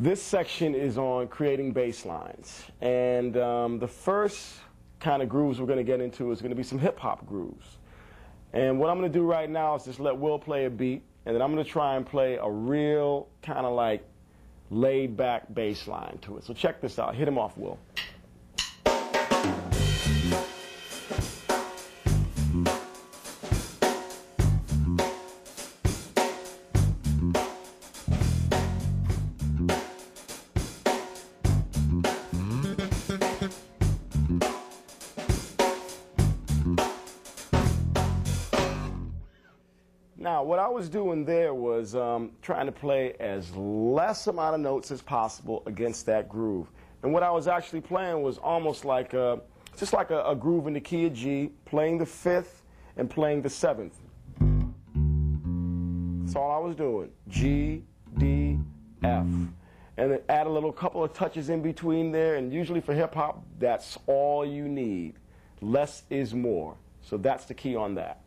This section is on creating bass lines, and the first kind of grooves we're going to get into is going to be some hip-hop grooves. And what I'm going to do right now is just let Will play a beat, and then I'm going to try and play a real kind of like laid-back bass line to it. So check this out. Hit him off, Will. Now, what I was doing there was trying to play as less amount of notes as possible against that groove. And what I was actually playing was almost like a groove in the key of G, playing the fifth and playing the seventh. That's all I was doing. G, D, F. And then add a little couple of touches in between there, and usually for hip-hop, that's all you need. Less is more. So that's the key on that.